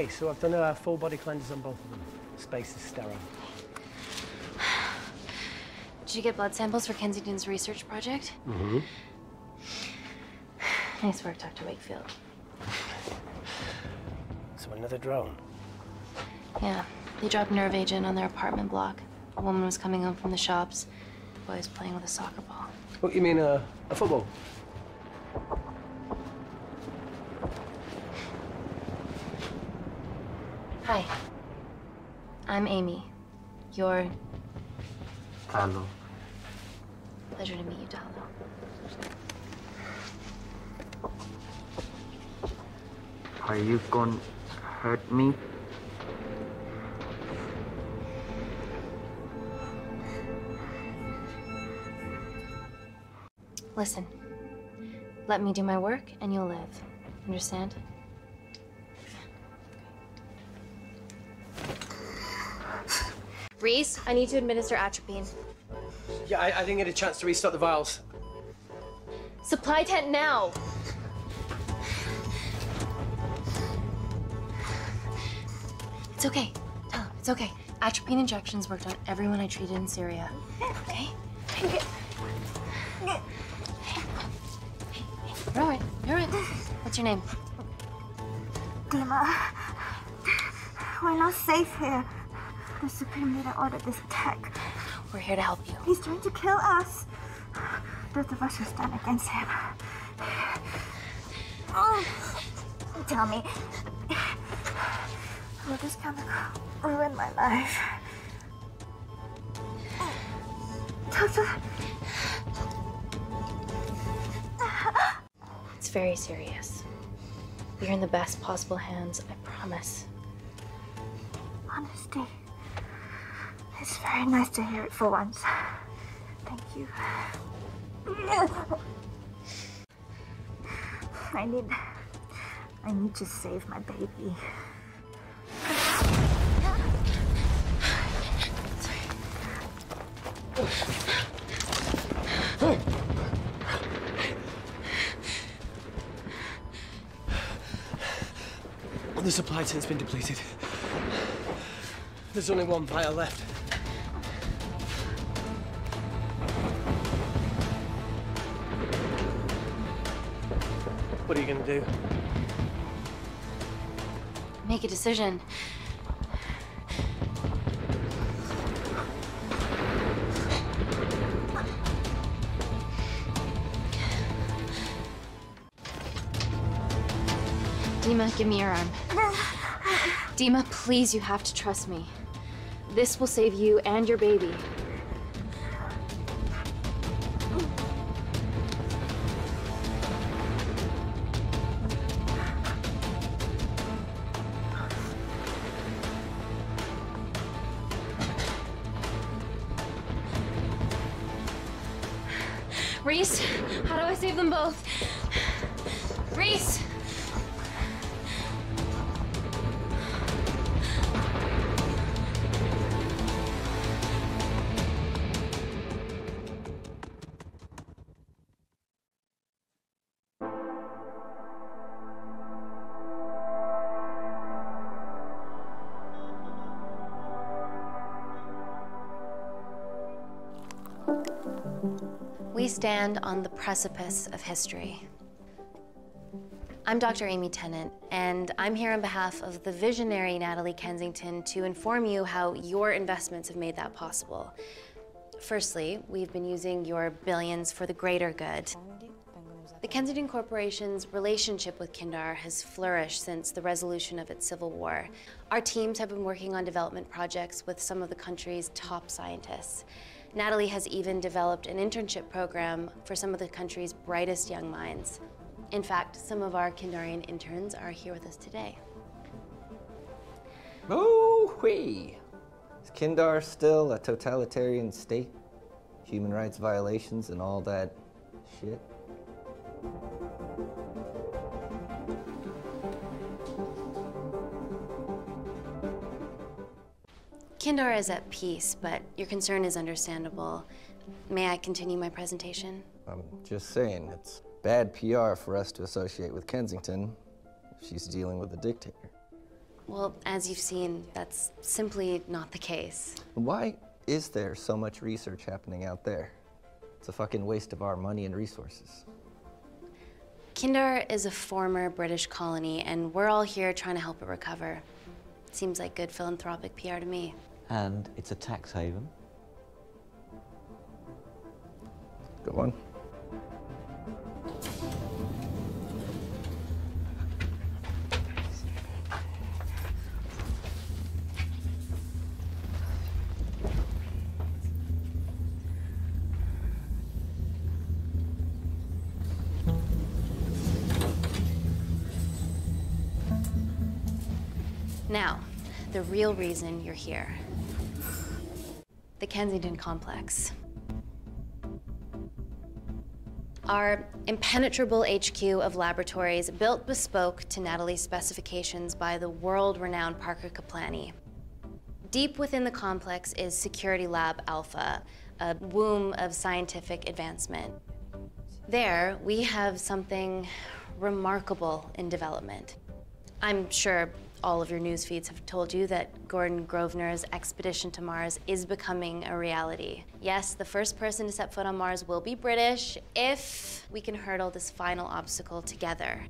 Okay, so I've done a full body cleanse on both of them. Space is sterile. Did you get blood samples for Kensington's research project? Mm-hmm. Nice work, Dr. Wakefield. So another drone? Yeah. They dropped nerve agent on their apartment block. A woman was coming home from the shops. The boy was playing with a soccer ball. What, you mean a football? Hi. I'm Amy. You're... Hello. Pleasure to meet you, Dahlo. Are you gonna hurt me? Listen, let me do my work and you'll live. Understand? Rhys, I need to administer atropine. Yeah, I didn't get a chance to restock the vials. Supply tent now! It's okay. Tell him, it's okay. Atropine injections worked on everyone I treated in Syria. Okay? Hey, you're all right. You're all right. What's your name? Dima. We're not safe here. The Supreme Leader ordered this attack. We're here to help you. He's trying to kill us. Both of us will stand against him. Oh. Tell me, will this chemical ruin my life? Doctor. It's very serious. You're in the best possible hands, I promise. Honesty. It's very nice to hear it for once. Thank you. I need to save my baby. Sorry. The supply tent's been depleted. There's only one vial left. What are you gonna do? Make a decision. Dima, give me your arm. Dima, please, you have to trust me. This will save you and your baby. Rhys, how do I save them both? Rhys! We stand on the precipice of history. I'm Dr. Amy Tennant, and I'm here on behalf of the visionary Natalie Kensington to inform you how your investments have made that possible. Firstly, we've been using your billions for the greater good. The Kensington Corporation's relationship with Kindar has flourished since the resolution of its civil war. Our teams have been working on development projects with some of the country's top scientists. Natalie has even developed an internship program for some of the country's brightest young minds. In fact, some of our Kindarian interns are here with us today. Woo-wee! Is Kindar still a totalitarian state? Human rights violations and all that shit? Kindar is at peace, but your concern is understandable. May I continue my presentation? I'm just saying, it's bad PR for us to associate with Kensington if she's dealing with a dictator. Well, as you've seen, that's simply not the case. Why is there so much research happening out there? It's a fucking waste of our money and resources. Kindar is a former British colony, and we're all here trying to help it recover. Seems like good philanthropic PR to me. And it's a tax haven. Go on. Now, the real reason you're here. The Kensington Complex. Our impenetrable HQ of laboratories built bespoke to Natalie's specifications by the world-renowned Parker Caplani. Deep within the complex is Security Lab Alpha, a womb of scientific advancement. There, we have something remarkable in development. I'm sure all of your news feeds have told you that Gordon Grovener's expedition to Mars is becoming a reality. Yes, the first person to set foot on Mars will be British if we can hurdle this final obstacle together.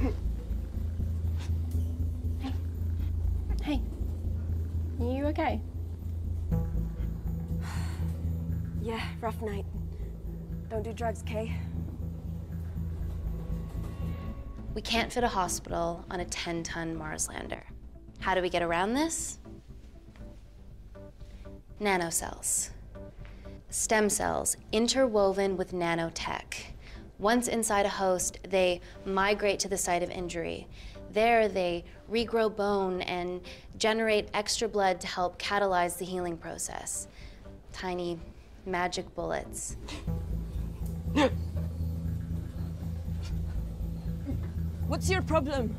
Hey. Hey. You okay? Yeah, rough night. Don't do drugs, Kay. We can't fit a hospital on a 10-ton Mars lander. How do we get around this? Nanocells. Stem cells interwoven with nanotech. Once inside a host, they migrate to the site of injury. There, they regrow bone and generate extra blood to help catalyze the healing process. Tiny magic bullets. What's your problem?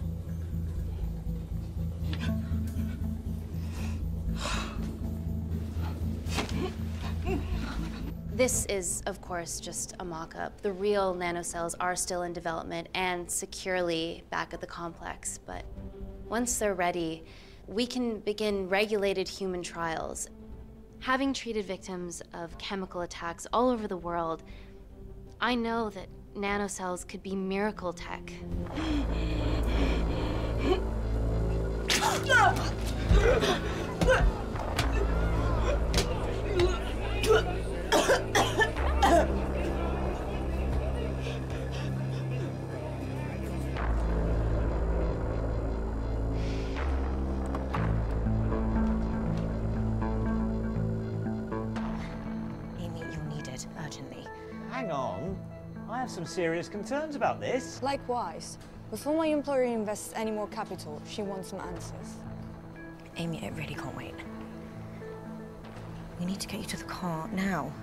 This is, of course, just a mock-up. The real nanocells are still in development and securely back at the complex, but once they're ready, we can begin regulated human trials. Having treated victims of chemical attacks all over the world, I know that nanocells could be miracle tech. Some serious concerns about this. Likewise. Before my employer invests any more capital, she wants some answers. Amy, I really can't wait. We need to get you to the car now.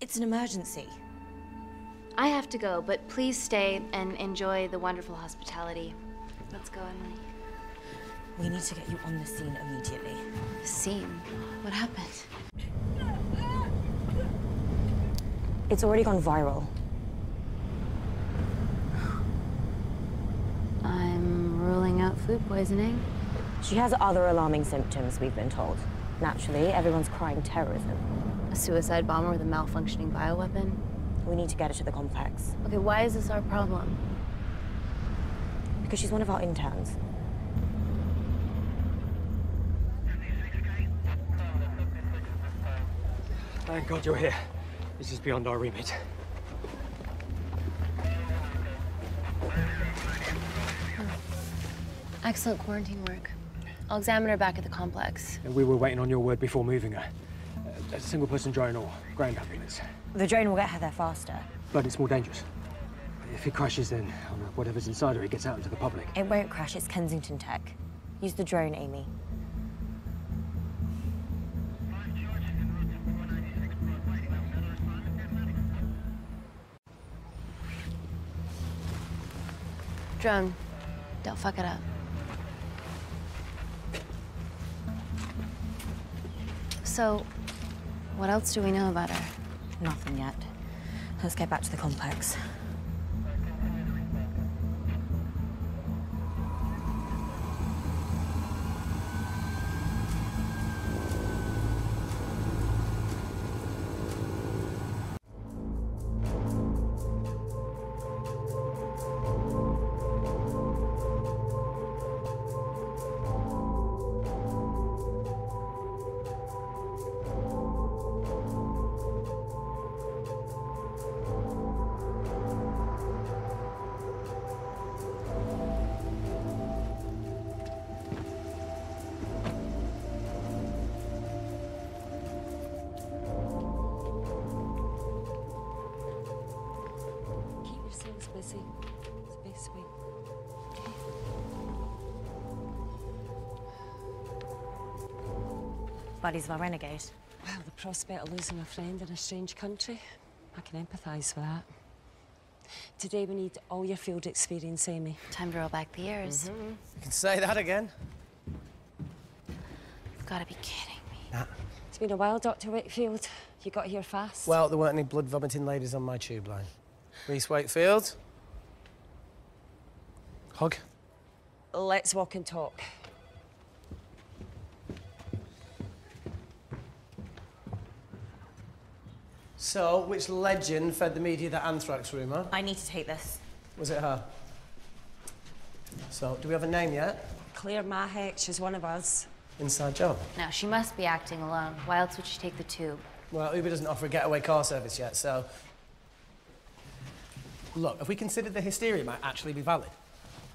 It's an emergency. I have to go, but please stay and enjoy the wonderful hospitality. Let's go, Emily. We need to get you on the scene immediately. The scene? What happened? It's already gone viral. I'm ruling out food poisoning. She has other alarming symptoms, we've been told. Naturally, everyone's crying terrorism. A suicide bomber with a malfunctioning bioweapon? We need to get her to the complex. Okay, why is this our problem? Because she's one of our interns. Thank God you're here. This is beyond our remit. Oh. Excellent quarantine work. I'll examine her back at the complex. And we were waiting on your word before moving her. A single person drone or ground ambulance. The drone will get her there faster. But it's more dangerous. If it crashes, then whatever's inside her, it gets out into the public. It won't crash, it's Kensington Tech. Use the drone, Amy. Drone. Don't fuck it up. So, what else do we know about her? Nothing yet. Let's get back to the complex. Buddy's my renegade. Well, the prospect of losing a friend in a strange country, I can empathise with that. Today we need all your field experience, Amy. Time to roll back the years. Mm-hmm. You can say that again. You've got to be kidding me. Nah. It's been a while, Dr. Wakefield. You got here fast. Well, there weren't any blood-vomiting ladies on my tube line. Rhys Wakefield. Hug. Let's walk and talk. So, which legend fed the media that anthrax rumour? I need to take this. Was it her? So, do we have a name yet? Claire Mahek, she's one of us. Inside job? No, she must be acting alone. Why else would she take the tube? Well, Uber doesn't offer a getaway car service yet, so... Look, have we considered the hysteria might actually be valid?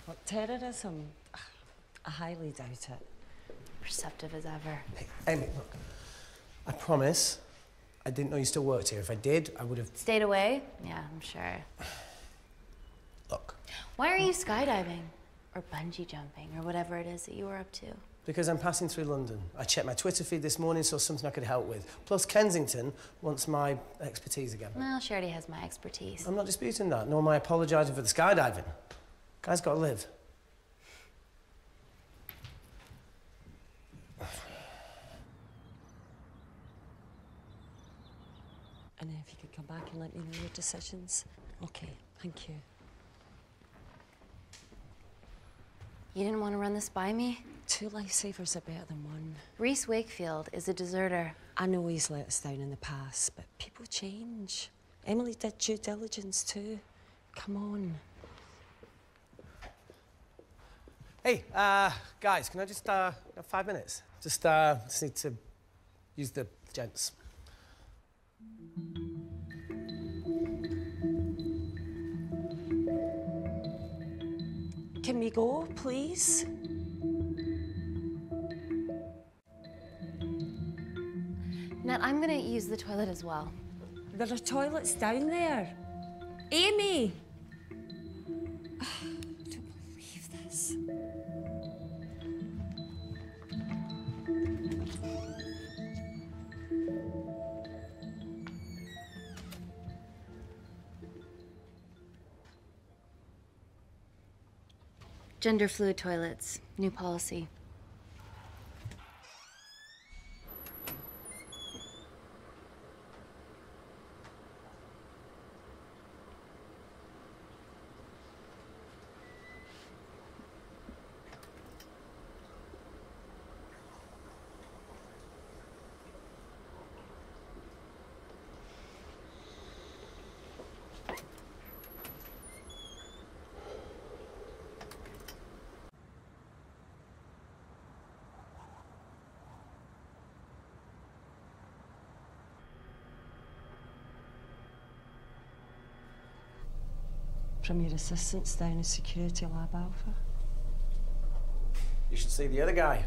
What, terrorism? I highly doubt it. Perceptive as ever. Hey, Amy, look. I promise... I didn't know you still worked here. If I did, I would have... Stayed away? Yeah, I'm sure. Look. Why are you skydiving? Or bungee jumping? Or whatever it is that you were up to? Because I'm passing through London. I checked my Twitter feed this morning, saw something I could help with. Plus, Kensington wants my expertise again. Well, she already has my expertise. I'm not disputing that, nor am I apologising for the skydiving. Guy's got to live. And then if you could come back and let me know your decisions. Okay, thank you. You didn't want to run this by me? Two lifesavers are better than one. Rhys Wakefield is a deserter. I know he's let us down in the past, but people change. Emily did due diligence too. Come on. Hey, guys, can I just, have 5 minutes? Just need to use the gents. Can we go, please? Nat, I'm gonna use the toilet as well. There are toilets down there. Amy! Oh, I don't believe this. Gender fluid toilets, new policy. From your assistants down in Security Lab Alpha. You should see the other guy.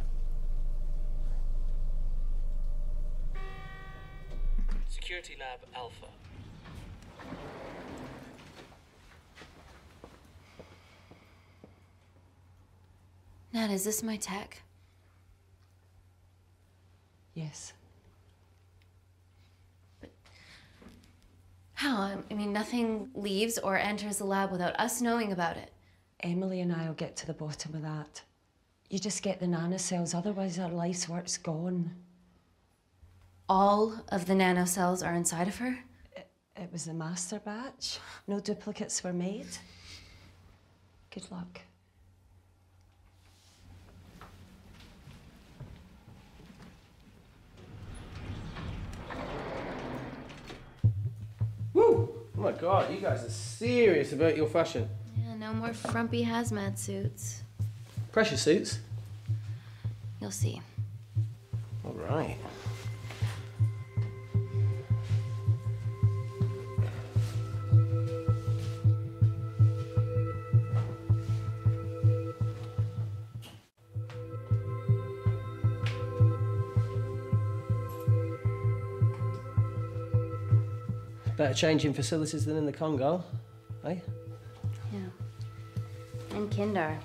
Security Lab Alpha. Nat, is this my tech? Yes. How? I mean, nothing leaves or enters the lab without us knowing about it. Emily and I will get to the bottom of that. You just get the nanocells, otherwise our life's work's gone. All of the nanocells are inside of her? It was a master batch. No duplicates were made. Good luck. Woo! Oh my God, you guys are serious about your fashion. Yeah, no more frumpy hazmat suits. Pressure suits? You'll see. All right. Better changing facilities than in the Congo, eh? Yeah. And Kindar.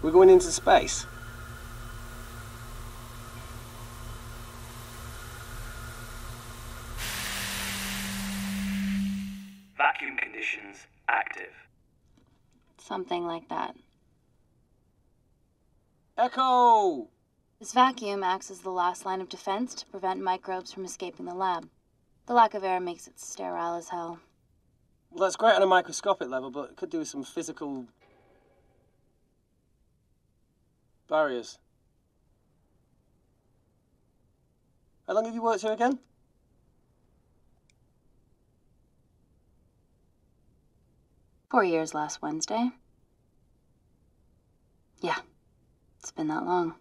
We're going into space. Vacuum conditions active. Something like that. Echo! This vacuum acts as the last line of defense to prevent microbes from escaping the lab. The lack of air makes it sterile as hell. Well, that's great on a microscopic level, but it could do with some physical barriers. How long have you worked here again? Four years last Wednesday. Yeah, it's been that long.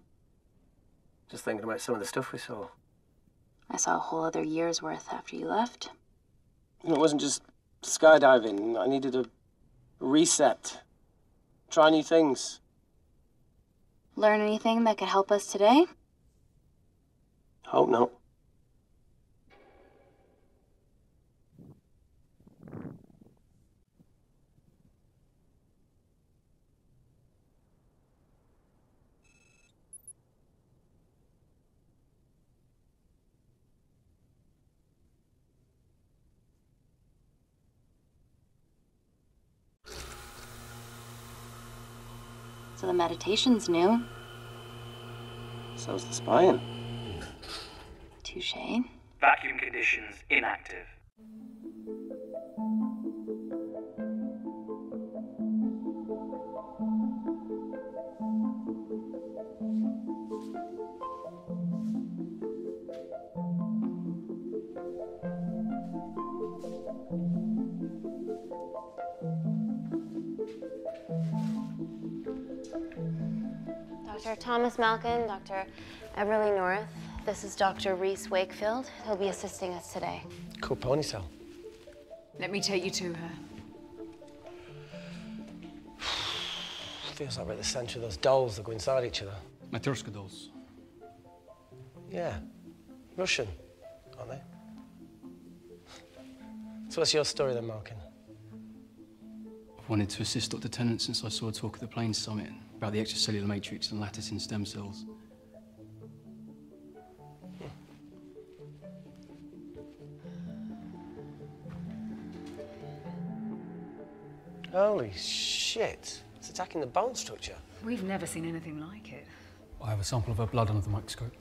Just thinking about some of the stuff we saw. I saw a whole other year's worth after you left. And it wasn't just skydiving. I needed a reset. Try new things. Learn anything that could help us today? Hope not. So the meditation's new. So's the spying. Touché. Vacuum conditions inactive. Dr. Thomas Malkin, Dr. Everly North. This is Dr. Rhys Wakefield. He'll be assisting us today. Cool ponytail. Let me take you to her. Feels like we're at the center of those dolls that go inside each other. Matryoshka dolls. Yeah. Russian, aren't they? So what's your story then, Malkin? I've wanted to assist Dr. Tennant since I saw her talk at the Plains Summit about the extracellular matrix and lattice in stem cells. Yeah. Holy shit. It's attacking the bone structure. We've never seen anything like it. I have a sample of her blood under the microscope.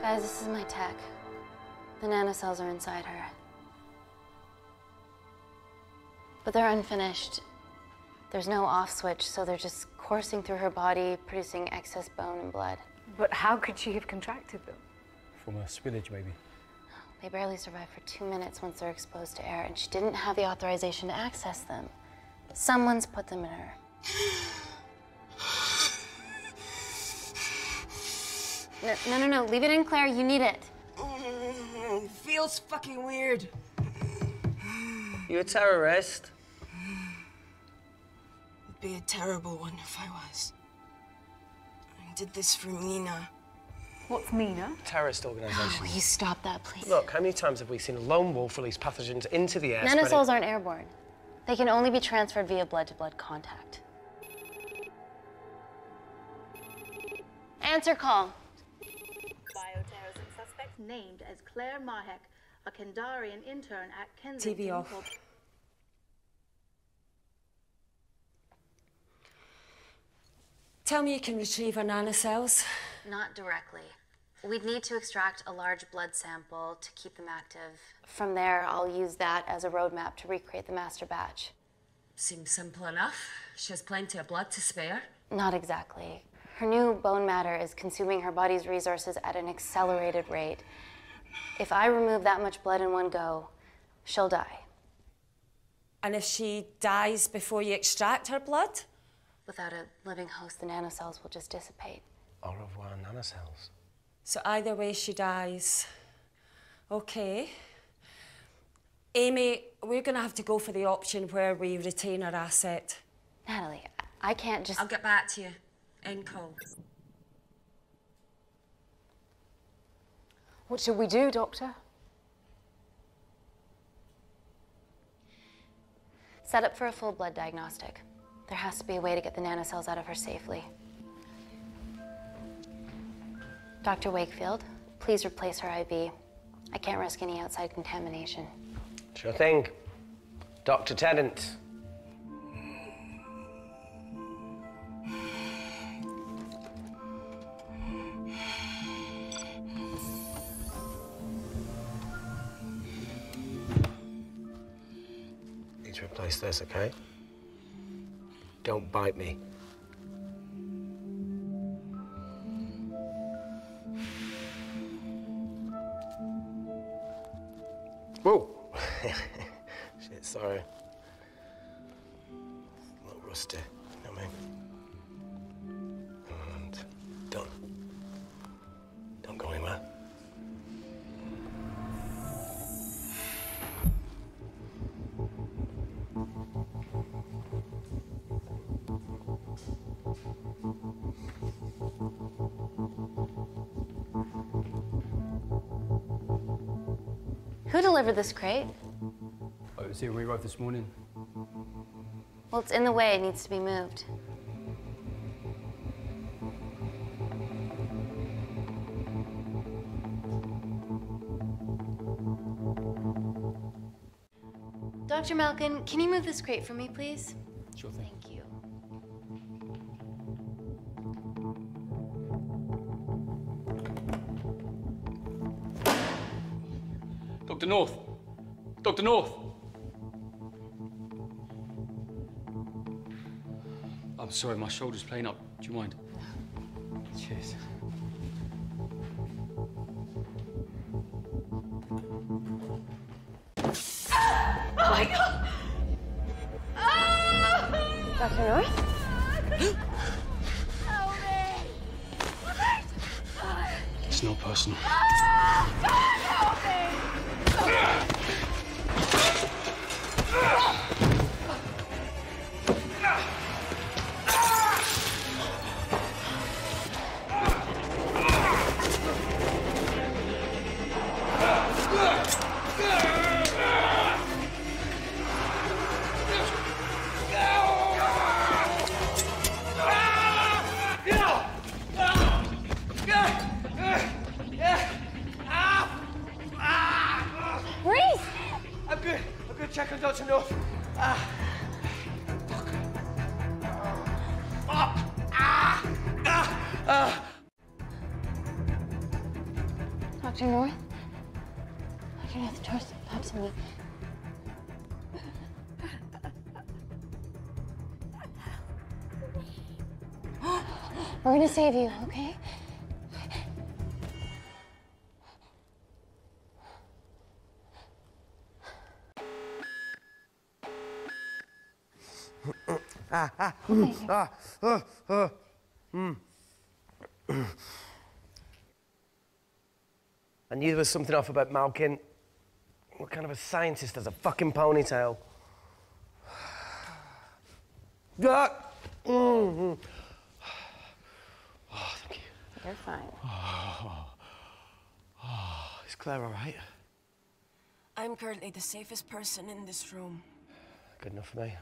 Guys, this is my tech. The nanocells are inside her. But they're unfinished. There's no off switch, so they're just coursing through her body, producing excess bone and blood. But how could she have contracted them? From a spillage, maybe. They barely survive for 2 minutes once they're exposed to air, and she didn't have the authorization to access them. But someone's put them in her. No, leave it in, Claire. You need it. Feels fucking weird. You a terrorist? It'd be a terrible one if I was. I did this for Mina. What's Mina? Terrorist organisation. Will you stop that, please? Look, how many times have we seen a lone wolf release pathogens into the air? Nanocells aren't airborne. They can only be transferred via blood-to-blood contact. Answer call. Bioterrorism suspect named as Claire Mahek, a Kindarian intern at Kensington. TV off. Tell me you can retrieve our nanocells. Not directly. We'd need to extract a large blood sample to keep them active. From there, I'll use that as a roadmap to recreate the master batch. Seems simple enough. She has plenty of blood to spare. Not exactly. Her new bone matter is consuming her body's resources at an accelerated rate. If I remove that much blood in one go, she'll die. And if she dies before you extract her blood? Without a living host, the nanocells will just dissipate. Au revoir, nanocells. So either way, she dies. Okay. Amy, we're going to have to go for the option where we retain our asset. Natalie, I can't just... I'll get back to you. End call. What should we do, Doctor? Set up for a full blood diagnostic. There has to be a way to get the nanocells out of her safely. Dr. Wakefield, please replace her IV. I can't risk any outside contamination. Sure thing. Dr. Tennant. Need to replace this, okay? Don't bite me. Whoa! Shit, sorry. A little rusty, you know what I mean? And done. Don't go anywhere. Who delivered this crate? Oh, it was here when we arrived this morning. Well, it's in the way. It needs to be moved. Dr. Malkin, can you move this crate for me, please? Sure thing. Thank you. Dr. North! Dr. North! I'm sorry, my shoulder's playing up. Do you mind? Cheers. Ah! Oh my God! Oh! Dr. North? Help me! It's not personal. Ah! God, help me! We're gonna save you, okay? I knew there was something off about Malkin. What kind of a scientist has a fucking ponytail? Oh, thank you. You're fine. Oh, is Claire all right? I'm currently the safest person in this room. Good enough for me.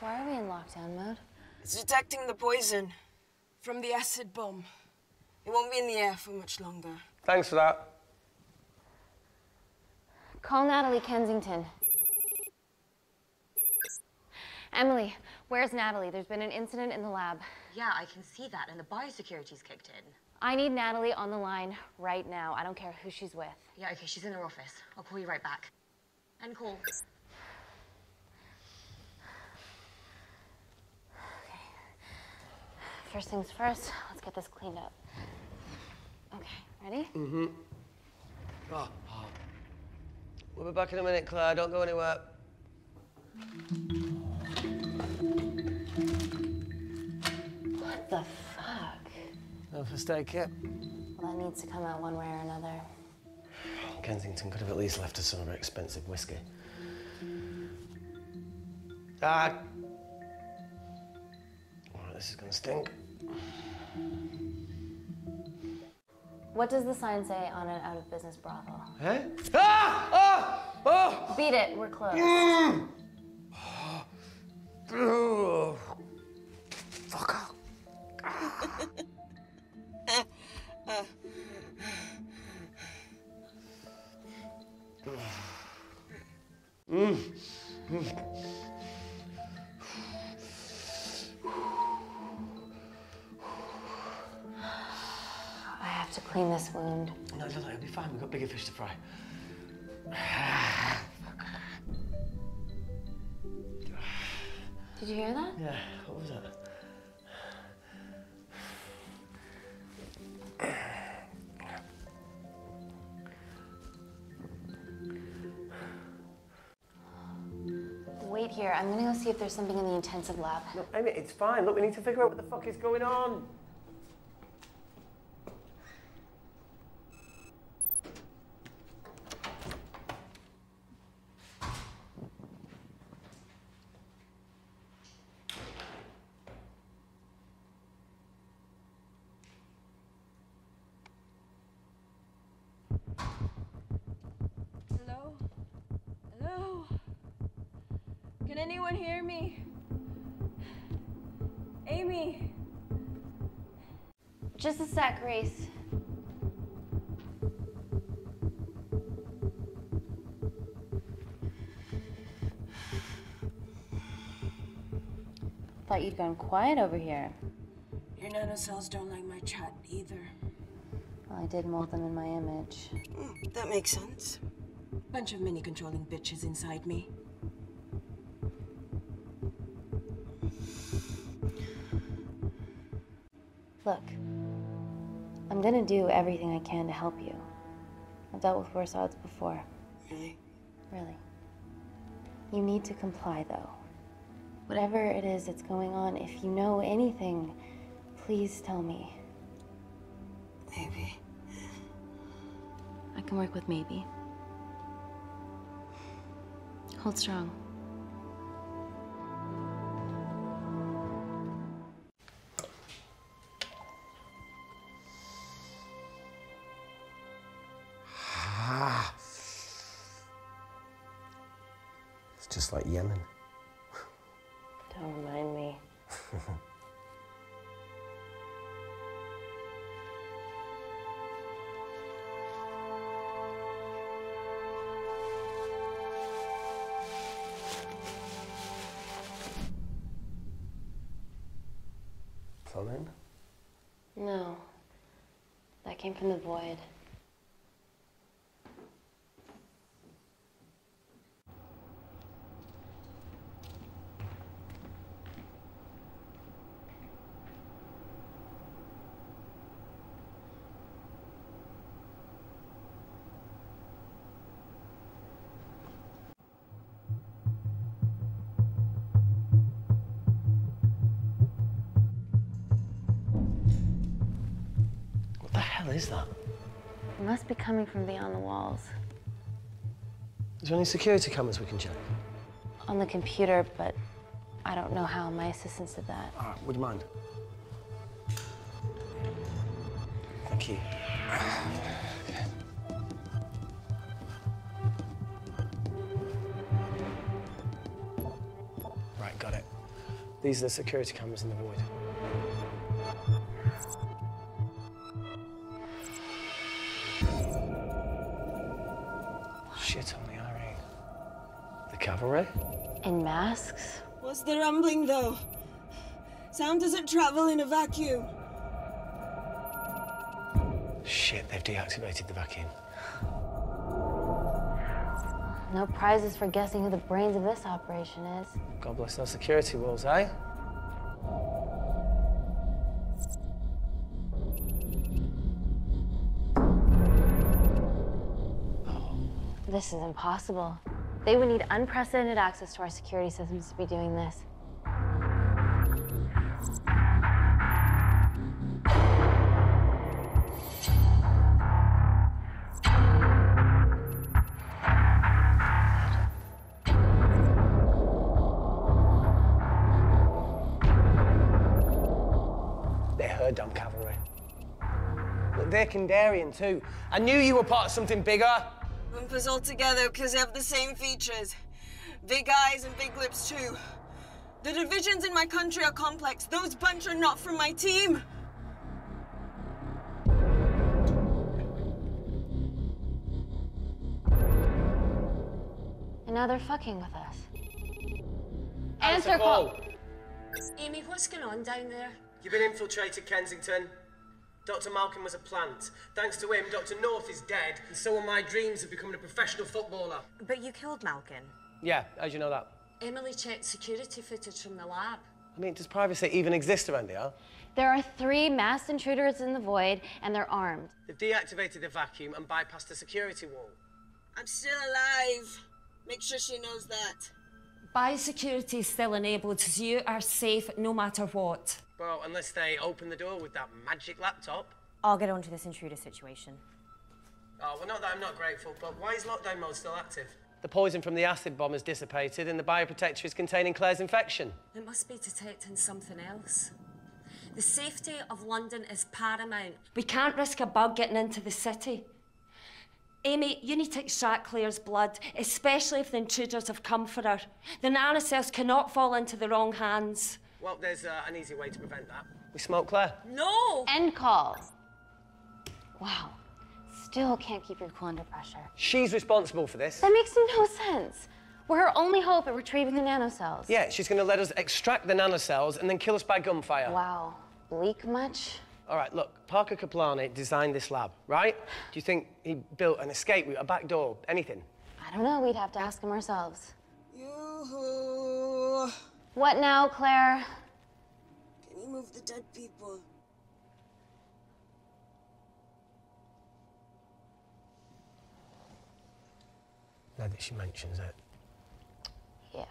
Why are we in lockdown mode? It's detecting the poison from the acid bomb. It won't be in the air for much longer. Thanks for that. Call Natalie Kensington. Emily, where's Natalie? There's been an incident in the lab. Yeah, I can see that, and the biosecurity's kicked in. I need Natalie on the line right now. I don't care who she's with. Yeah, okay, she's in her office. I'll call you right back. End call. Okay. First things first, let's get this cleaned up. Okay, ready? Mm-hmm. Oh. We'll be back in a minute, Claire. Don't go anywhere. What the fuck? No first aid kit. Well, that needs to come out one way or another. Kensington could have at least left us some of her expensive whiskey. Ah! Alright, this is gonna stink. What does the sign say on an out-of-business brothel? Eh? Ah! Oh! Oh! Beat it, we're closed. Mm. Oh. Fuck off. To clean this wound. No, it'll be fine. We've got bigger fish to fry. Did you hear that? Yeah, what was that? Wait here. I'm gonna go see if there's something in the intensive lab. No, Amy, it's fine. Look, we need to figure out what the fuck is going on. Just a sec, Rhys. Thought you'd gone quiet over here. Your nanocells don't like my chat either. Well, I did mold them in my image. That makes sense. Bunch of mini-controlling bitches inside me. Look. I'm gonna do everything I can to help you. I've dealt with worse odds before. Really? Really. You need to comply, though. Whatever it is that's going on, if you know anything, please tell me. Maybe. I can work with maybe. Hold strong. Just like Yemen. Don't remind me. Plumbing? No. That came from the void. It must be coming from beyond the walls. Is there any security cameras we can check? On the computer, but I don't know how my assistants did that. All right, would you mind? Thank you. Right, got it. These are the security cameras in the void. Shit on the irony. The cavalry? In masks? What's the rumbling, though? Sound doesn't travel in a vacuum. Shit, they've deactivated the vacuum. No prizes for guessing who the brains of this operation is. God bless those security walls, eh? This is impossible. They would need unprecedented access to our security systems to be doing this. They're her dumb cavalry. But they're Kindarian too. I knew you were part of something bigger. Lumpers all together because they have the same features. Big eyes and big lips too. The divisions in my country are complex. Those bunch are not from my team. And now they're fucking with us. Answer call! Amy, what's going on down there? You've been infiltrated, Kensington. Dr. Malkin was a plant. Thanks to him, Dr. North is dead, and so are my dreams of becoming a professional footballer. But you killed Malkin. Yeah, how'd you know that? Emily checked security footage from the lab. I mean, does privacy even exist around here? There are 3 mass intruders in the void, and they're armed. They've deactivated the vacuum and bypassed the security wall. I'm still alive. Make sure she knows that. Biosecurity is still enabled, so you are safe no matter what. Well, unless they open the door with that magic laptop. I'll get onto this intruder situation. Oh, well, not that I'm not grateful, but why is lockdown mode still active? The poison from the acid bomb has dissipated and the bioprotector is containing Claire's infection. It must be detecting something else. The safety of London is paramount. We can't risk a bug getting into the city. Amy, you need to extract Claire's blood, especially if the intruders have come for her. The nanocells cannot fall into the wrong hands. Well, there's an easy way to prevent that. We smoke Claire. No! End call. Wow. Still can't keep your cool under pressure. She's responsible for this. That makes no sense. We're her only hope at retrieving the nanocells. Yeah, she's going to let us extract the nanocells and then kill us by gunfire. Wow. Bleak much? All right, look, Parker Caplani designed this lab, right? Do you think he built an escape route, a back door, anything? I don't know. We'd have to ask him ourselves. Yoo-hoo. What now, Claire? Can you move the dead people? Now that she mentions it. Yeah.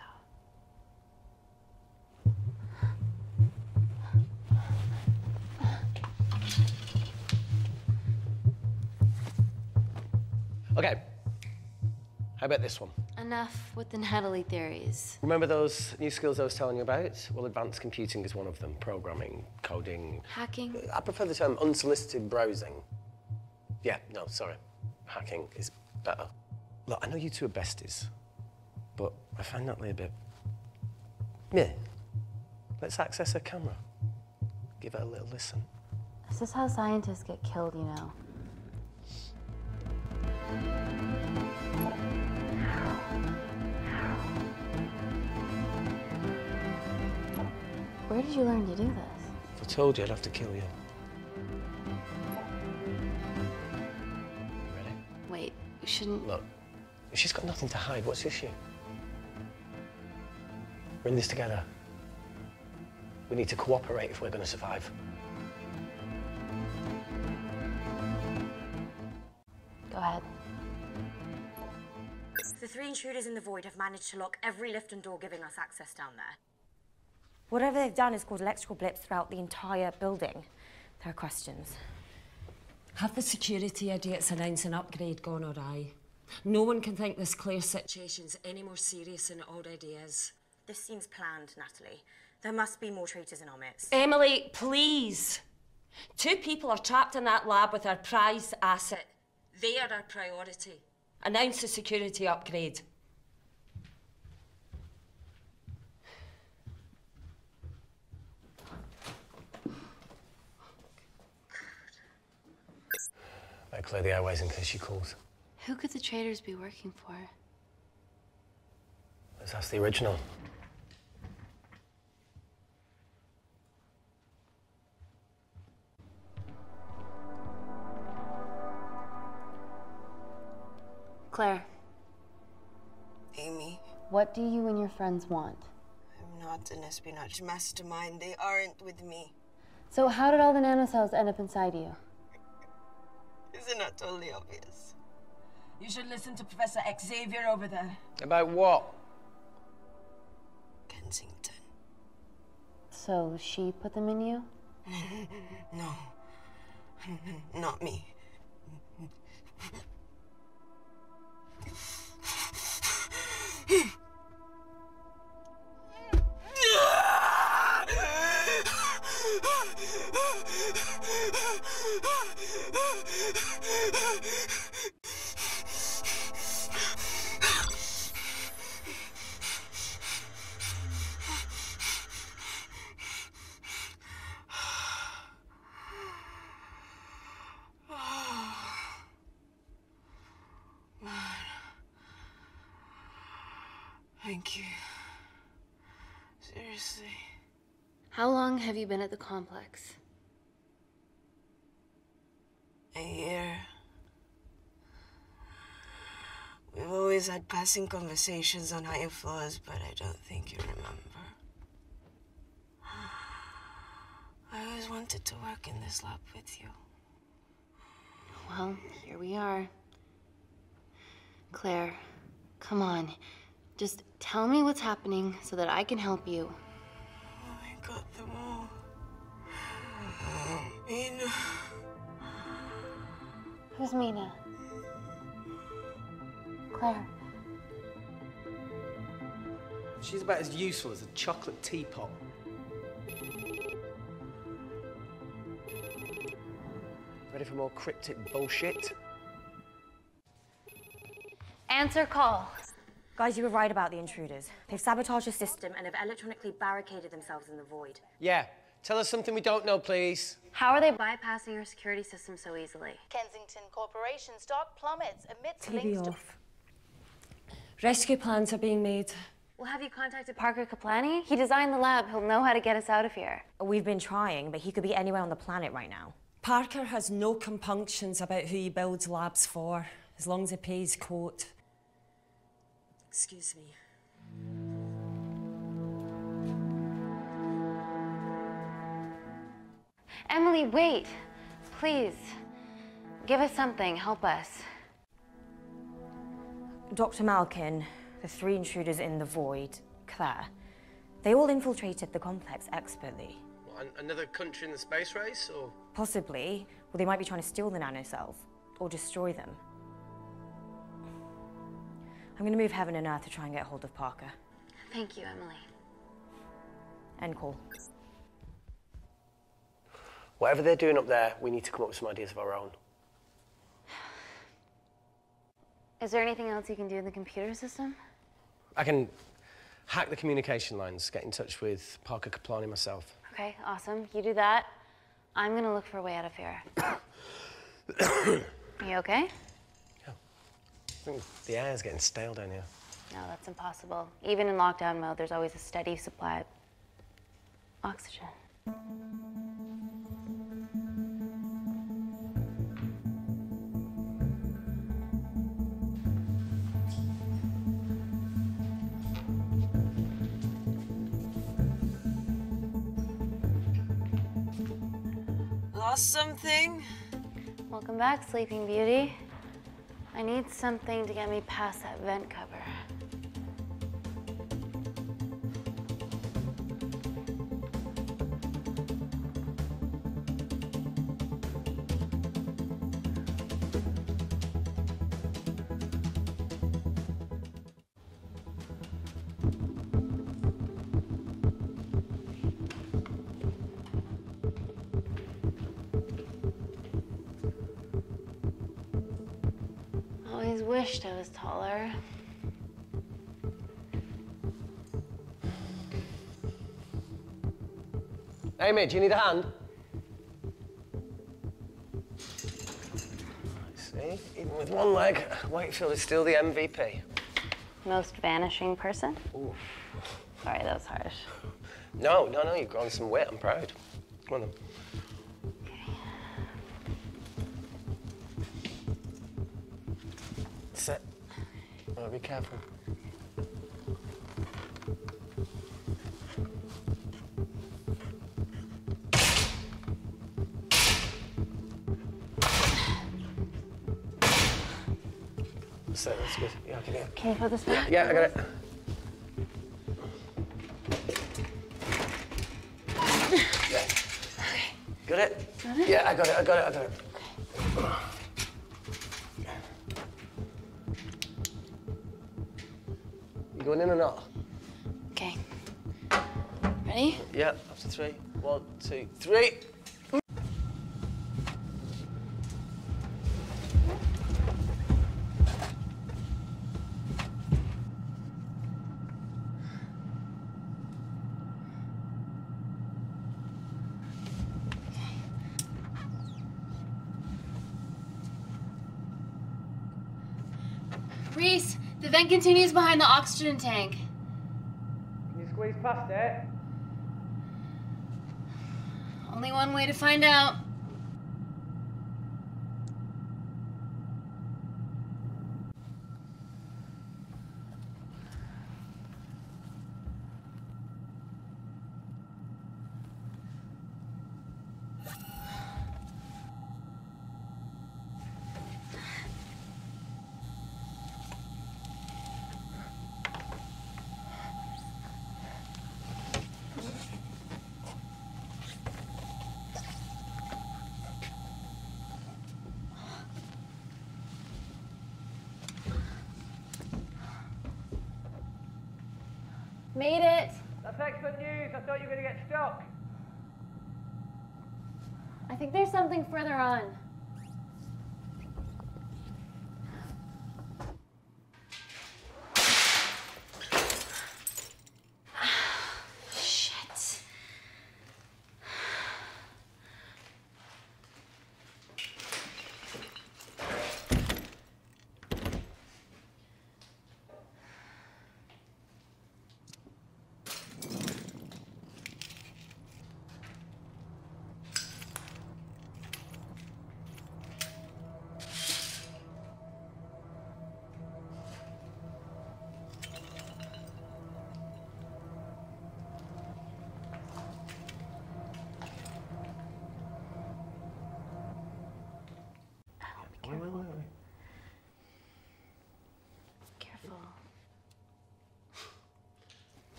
Okay. How about this one? Enough with the Natalie theories. Remember those new skills I was telling you about? Well, advanced computing is one of them. Programming, coding... Hacking? I prefer the term unsolicited browsing. Yeah, no, sorry. Hacking is better. Look, I know you two are besties, but I find Natalie a bit... meh. Let's access her camera. Give her a little listen. This is how scientists get killed, you know. Where did you learn to do this? If I told you, I'd have to kill you. Ready? Wait, we shouldn't... Look, she's got nothing to hide. What's the issue? We're in this together. We need to cooperate if we're going to survive. Go ahead. The 3 intruders in the void have managed to lock every lift and door giving us access down there. Whatever they've done has caused electrical blips throughout the entire building. There are questions. Have the security idiots announce an upgrade gone awry? No one can think this Claire situation's any more serious than it already is. This seems planned, Natalie. There must be more traitors in our midst. Emily, please! 2 people are trapped in that lab with our prized asset. They are our priority. Announce the security upgrade. Better clear the airways in case she calls. Who could the traitors be working for? Let's ask the original. Claire. Amy. What do you and your friends want? I'm not an espionage mastermind. They aren't with me. So how did all the nanocells end up inside you? Is it not totally obvious? You should listen to Professor Xavier over there. About what? Kensington. So she put them in you? No. Not me. Thank you. Seriously. How long have you been at the complex? A year. We've always had passing conversations on higher floors, but I don't think you remember. I always wanted to work in this lab with you. Well, here we are. Claire, come on. Just tell me what's happening so that I can help you. Oh, I got them all. Mina. Who's Mina? Claire. She's about as useful as a chocolate teapot. Ready for more cryptic bullshit? Answer call. Guys, you were right about the intruders. They've sabotaged the system and have electronically barricaded themselves in the void. Yeah. Tell us something we don't know, please. How are they bypassing your security system so easily? Kensington Corporation stock plummets amidst links to... Rescue plans are being made. Well, have you contacted Parker Caplani? He designed the lab. He'll know how to get us out of here. We've been trying, but he could be anywhere on the planet right now. Parker has no compunctions about who he builds labs for, as long as he pays court. Excuse me. Emily, wait! Please. Give us something. Help us. Dr. Malkin, the 3 intruders in the void, Claire, they all infiltrated the complex expertly. What, another country in the space race, or...? Possibly. Well, they might be trying to steal the nanocells, or destroy them. I'm going to move heaven and earth to try and get hold of Parker. Thank you, Emily. End call. Whatever they're doing up there, we need to come up with some ideas of our own. Is there anything else you can do in the computer system? I can hack the communication lines, get in touch with Parker Caplani myself. Okay, awesome. You do that. I'm going to look for a way out of here. Are you okay? I think the air's getting stale down here. No, that's impossible. Even in lockdown mode, there's always a steady supply of oxygen. Lost something? Welcome back, Sleeping Beauty. I need something to get me past that vent cover. I always wished I was taller. Amy, do you need a hand? See, even with one leg, Wakefield is still the MVP. Most vanishing person? Ooh. Sorry, that was harsh. No, no, no, you've grown some weight. I'm proud. Come on then. Set. Oh, be careful. Set, that's good. Yeah, I can get it. Can you put this back? Yeah, I got it. Yeah. Okay. Got it? Got it? Yeah, I got it. Okay. You going in or not? Okay. Ready? Yeah, up to three. One, two, three. Rhys, the vent continues behind the oxygen tank. Can you squeeze past it? Only one way to find out. Made it. That's excellent news. I thought you were going to get stuck. I think there's something further on. Shit.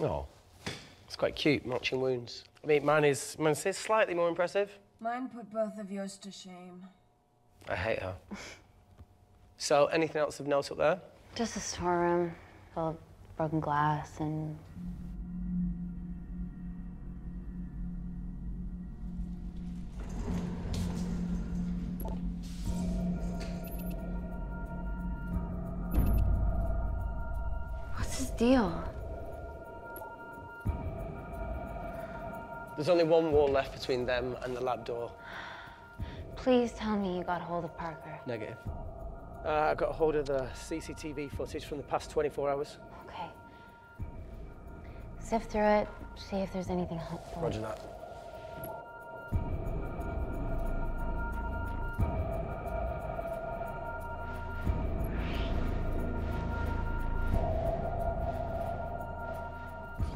Oh, it's quite cute, matching wounds. I mean, mine is slightly more impressive. Mine put both of yours to shame. I hate her. So, anything else of note up there? Just a storeroom full of broken glass and... What's his deal? There's only one wall left between them and the lab door. Please tell me you got hold of Parker. Negative. I got hold of the CCTV footage from the past 24 hours. Okay. Sift through it, see if there's anything helpful. Roger that.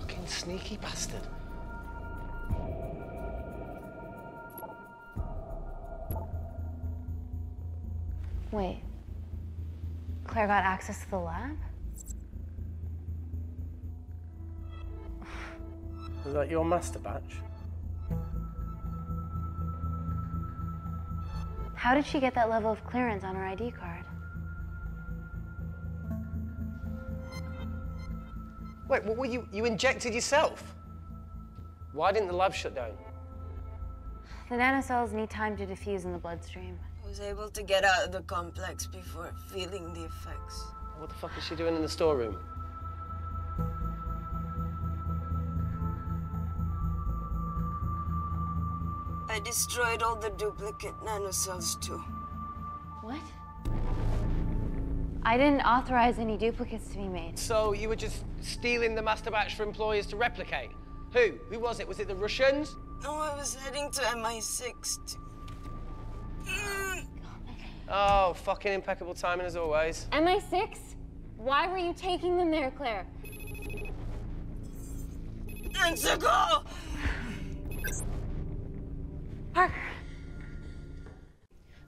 Fucking sneaky bastard. Wait, Claire got access to the lab? Was that your master batch? How did she get that level of clearance on her ID card? Wait, what were you injected yourself? Why didn't the lab shut down? The nanocells need time to diffuse in the bloodstream. I was able to get out of the complex before feeling the effects. What the fuck is she doing in the storeroom? I destroyed all the duplicate nanocells, too. What? I didn't authorize any duplicates to be made. So you were just stealing the master batch for employers to replicate? Who? Who was it? Was it the Russians? No, I was heading to MI6. Oh, fucking impeccable timing as always. MI6? Why were you taking them there, Claire? Mexico! Parker.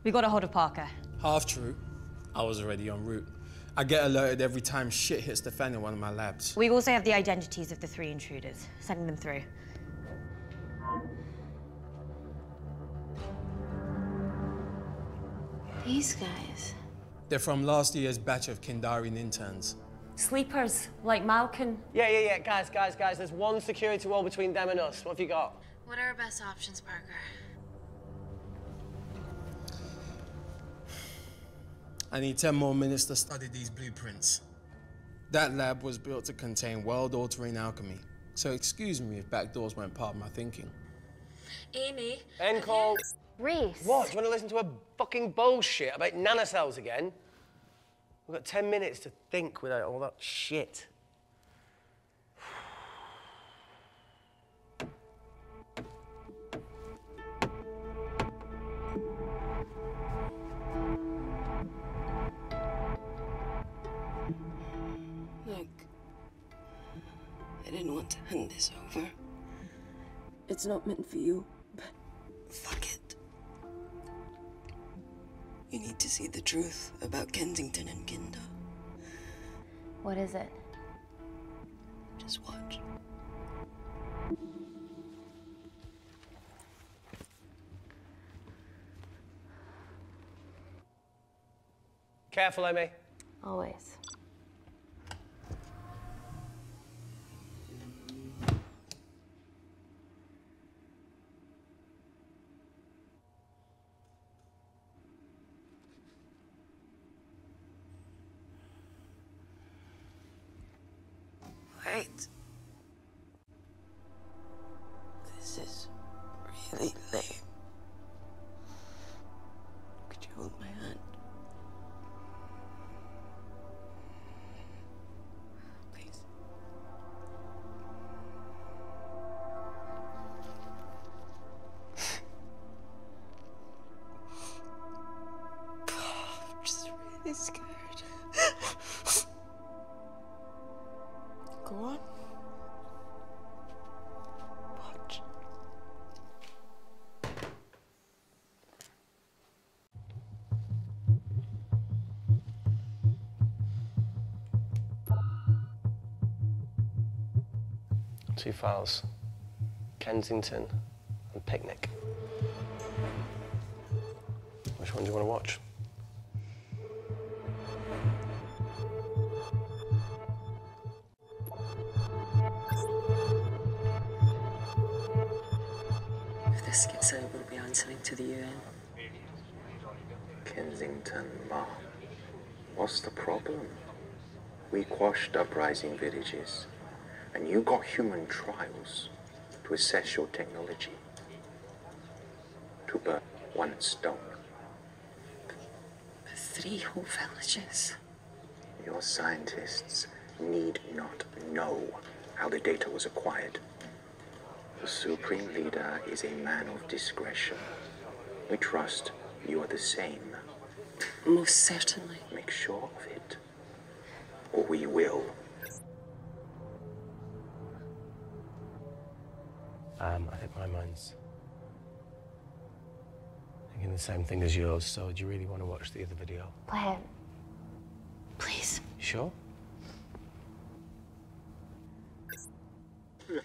We got a hold of Parker. Half true. I was already en route. I get alerted every time shit hits the fan in one of my labs. We also have the identities of the three intruders. Sending them through. These guys? They're from last year's batch of Kindarian interns. Sleepers, like Malkin. Yeah. Guys. There's one security wall between them and us. What have you got? What are our best options, Parker? I need 10 more minutes to study these blueprints. That lab was built to contain world-altering alchemy. So excuse me if backdoors weren't part of my thinking. Amy. End call. Rhys. What? Do you want to listen to a fucking bullshit about nanocells again? We've got 10 minutes to think without all that shit. I didn't want to hand this over. It's not meant for you, but fuck it. You need to see the truth about Kensington and Kindar. What is it? Just watch. Careful, Amy. Always. This is really lame. Could you hold my hand? Please. I'm just really scared. Go on. Watch. Two files. Kensington and Picnic. Which one do you want to watch? This gets over, we'll be answering to the UN. Kensington, Ma. What's the problem? We quashed uprising villages, and you got human trials to assess your technology. To burn one stone. But three whole villages? Your scientists need not know how the data was acquired. The Supreme Leader is a man of discretion. We trust you are the same. Most certainly. Make sure of it, or we will. I think my mind's thinking the same thing as yours, so do you really want to watch the other video? Play it. Please. You sure?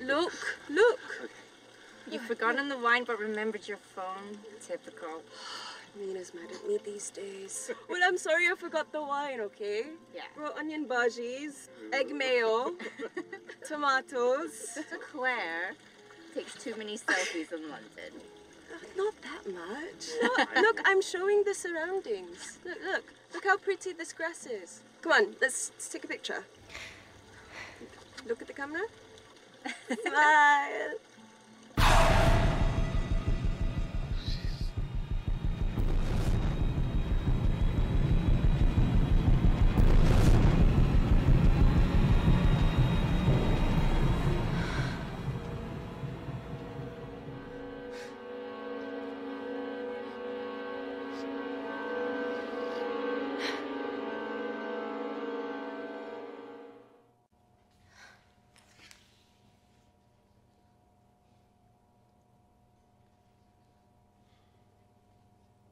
Look! You've forgotten the wine but remembered your phone. Typical. Mina's mad at me these days. Well, I'm sorry I forgot the wine, okay? Yeah. Raw onion bhajis, egg mayo, tomatoes. Claire takes too many selfies in London. Not that much. No, look, I'm showing the surroundings. Look, look. Look how pretty this grass is. Come on, let's take a picture. Look at the camera. Smile.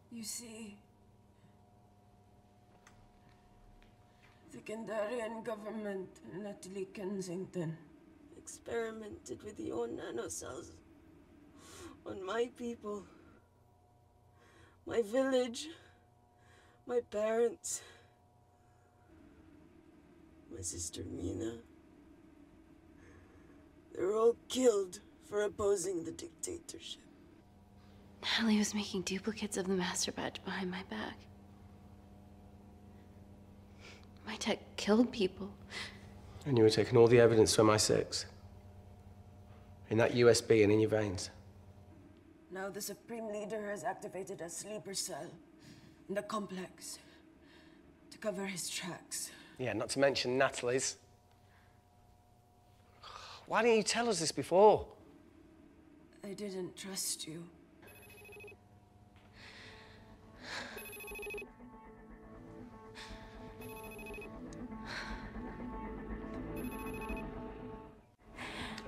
You see, the Kindarian government and Natalie Kensington experimented with your nanocells on my people, my village, my parents, my sister Mina. They were all killed for opposing the dictatorship. Natalie was making duplicates of the master badge behind my back. My tech killed people. And you were taking all the evidence from MI6. In that USB and in your veins. Now the Supreme Leader has activated a sleeper cell in the complex to cover his tracks. Yeah, not to mention Natalie's. Why didn't you tell us this before? I didn't trust you.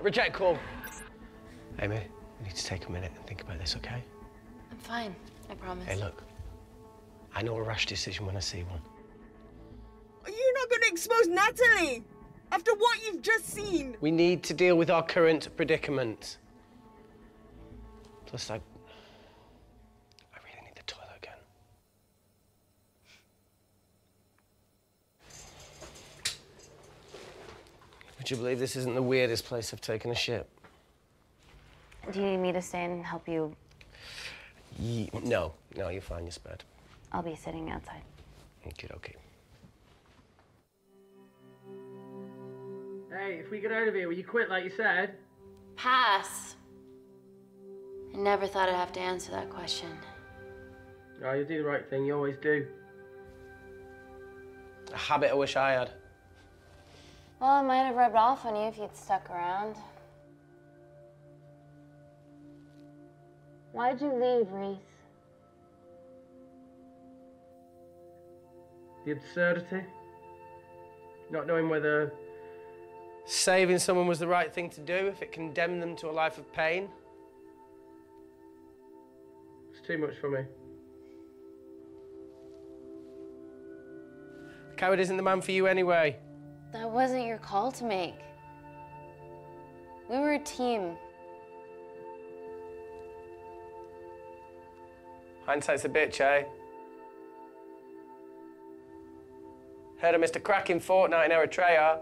Reject call. Amy, we need to take a minute and think about this, okay? I'm fine, I promise. Hey, look. I know a rash decision when I see one. Are you not going to expose Natalie after what you've just seen? We need to deal with our current predicament. Plus, I really need the toilet again. Would you believe this isn't the weirdest place I've taken a shit? Do you need me to stay and help you? No, you're fine, you're spared. I'll be sitting outside. Okay. Hey, if we get out of here, will you quit like you said? Pass. I never thought I'd have to answer that question. Oh, you do the right thing, you always do. A habit I wish I had. Well, I might have rubbed off on you if you'd stuck around. Why'd you leave, Rhys? The absurdity. Not knowing whether saving someone was the right thing to do if it condemned them to a life of pain. It's too much for me. The coward isn't the man for you anyway. That wasn't your call to make. We were a team. Hindsight's a bitch, eh? Heard I missed a cracking fortnight in Eritrea.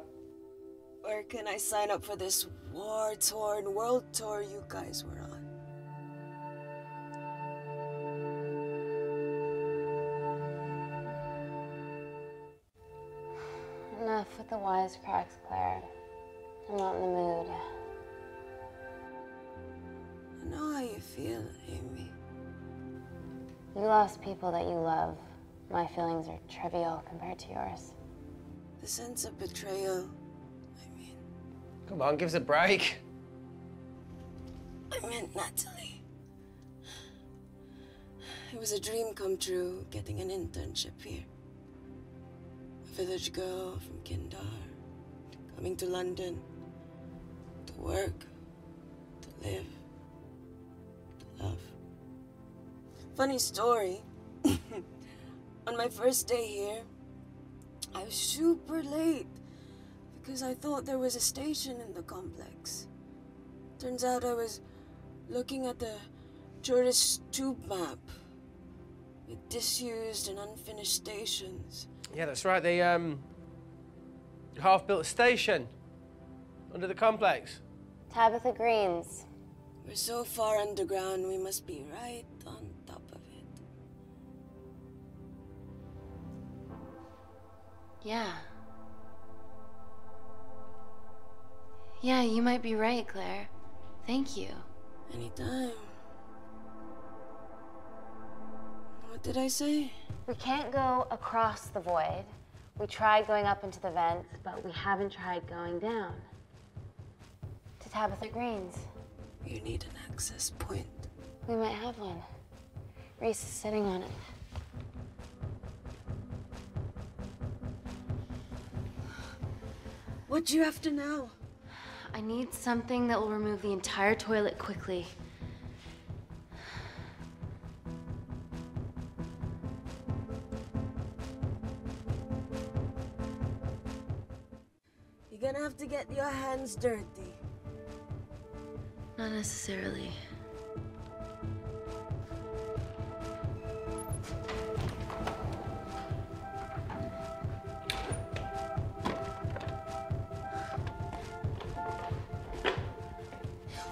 Where can I sign up for this war-torn world tour you guys were on? Enough with the wisecracks, Claire. I'm not in the mood. I know how you feel, Amy. You lost people that you love. My feelings are trivial compared to yours. The sense of betrayal, I mean. Come on, give us a break. I meant Natalie. It was a dream come true, getting an internship here. Village girl from Kindar, coming to London to work, to live, to love. Funny story, on my first day here, I was super late because I thought there was a station in the complex. Turns out I was looking at the tourist tube map. the disused and unfinished stations. Yeah, that's right. They half-built a station under the complex. Tabitha Greens. We're so far underground, we must be right on top of it. Yeah. Yeah, you might be right, Claire. Thank you. Anytime. What did I say? We can't go across the void. We tried going up into the vents, but we haven't tried going down. To Tabitha Greens. You need an access point. We might have one. Rhys is sitting on it. What do you have to know? I need something that will remove the entire toilet quickly. You're gonna have to get your hands dirty. Not necessarily.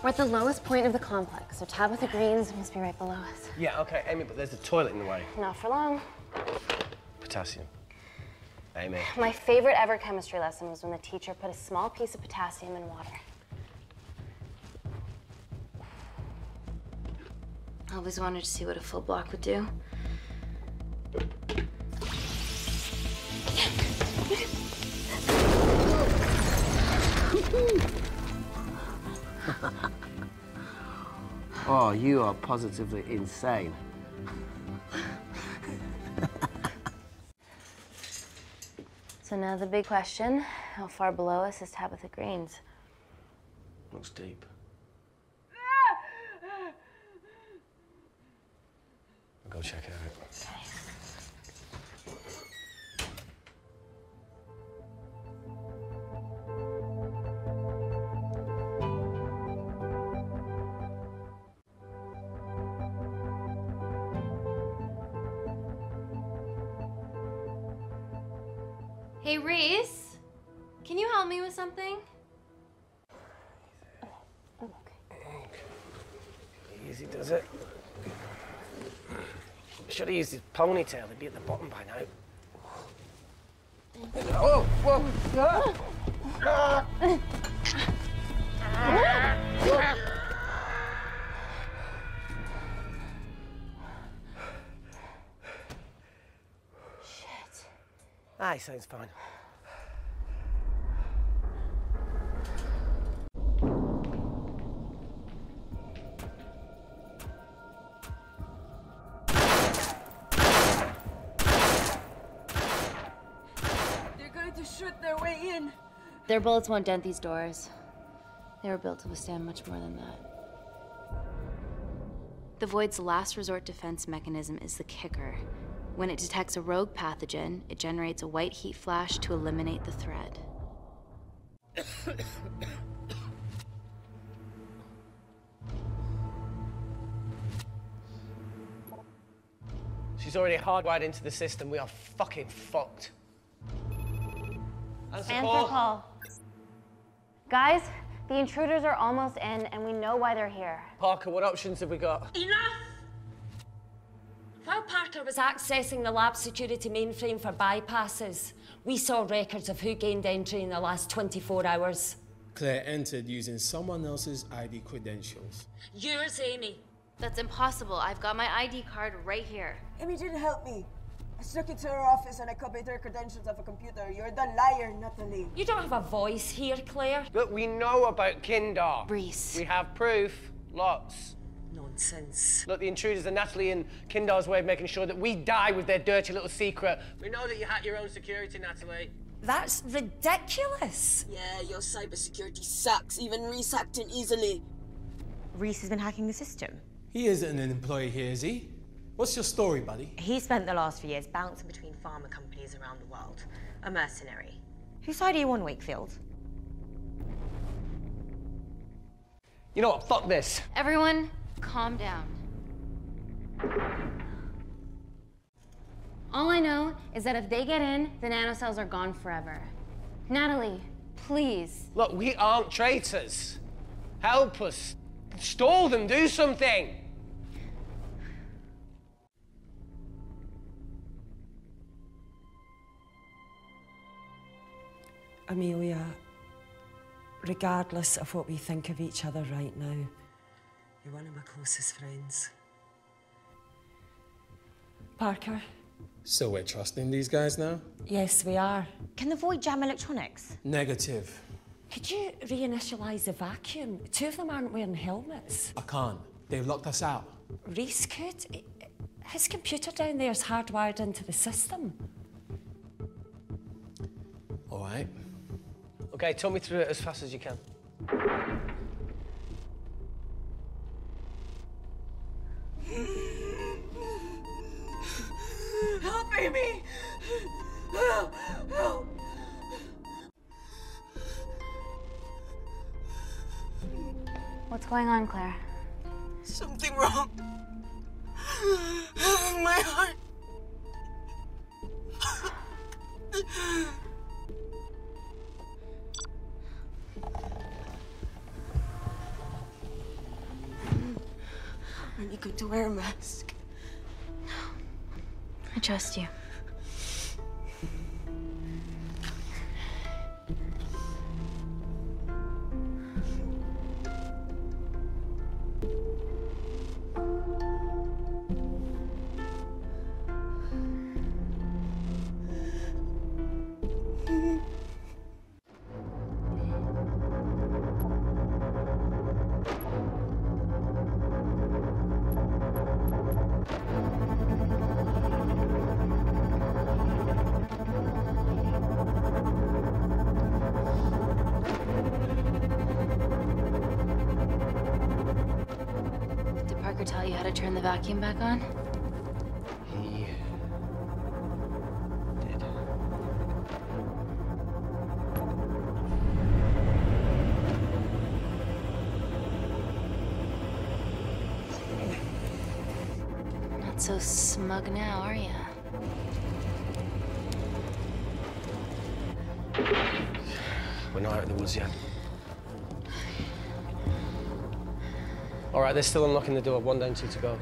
We're at the lowest point of the complex, so Tabitha Greens must be right below us. Yeah, okay, Amy, but there's a toilet in the way. Not for long. Potassium. Amy. My favorite ever chemistry lesson was when the teacher put a small piece of potassium in water. I always wanted to see what a full block would do. Oh, you are positively insane. So now the big question, how far below us is Tabitha Greens? Looks deep. I'll go check it out. Hey, Rhys, can you help me with something? Oh, okay. Easy does it. Should have used his ponytail, he'd be at the bottom by now. Oh, whoa! Ah. Ah. Aye, sounds fine. They're going to shoot their way in. Their bullets won't dent these doors. They were built to withstand much more than that. The Void's last resort defense mechanism is the kicker. When it detects a rogue pathogen, it generates a white heat flash to eliminate the threat. She's already hardwired into the system. We are fucking fucked. Answer call. Guys, the intruders are almost in, and we know why they're here. Parker, what options have we got? Enough! While Parker was accessing the lab security mainframe for bypasses, we saw records of who gained entry in the last 24 hours. Claire entered using someone else's ID credentials. Yours, Amy. That's impossible. I've got my ID card right here. Amy didn't help me. I snuck into her office and I copied her credentials off a computer. You're the liar, Natalie. You don't have a voice here, Claire. Look, we know about Kindar. Rhys. We have proof. Lots. Nonsense. Look, the intruders are Natalie and Kindar's way of making sure that we die with their dirty little secret. We know that you hack your own security, Natalie. That's ridiculous. Yeah, your cybersecurity sucks. Even Rhys hacked it easily. Rhys has been hacking the system. He isn't an employee here, is he? What's your story, buddy? He spent the last few years bouncing between pharma companies around the world. A mercenary. Whose side are you on, Wakefield? You know what? Fuck this. Everyone. Calm down. All I know is that if they get in, the nanocells are gone forever. Natalie, please. Look, we aren't traitors. Help us. Stall them, do something. Amelia, regardless of what we think of each other right now, you're one of my closest friends. Parker. So we're trusting these guys now? Yes, we are. Can the void jam electronics? Negative. Could you reinitialize the vacuum? Two of them aren't wearing helmets. I can't. They've locked us out. Rhys could. His computer down there is hardwired into the system. All right. Okay, talk me through it as fast as you can. Help, baby! Help! Help! What's going on, Claire? Something wrong. My heart. I'm going to wear a mask. No. I trust you. Vacuum back on? He did. Not so smug now, are ya? We're not out of the woods yet. All right, they're still unlocking the door. One down, two to go.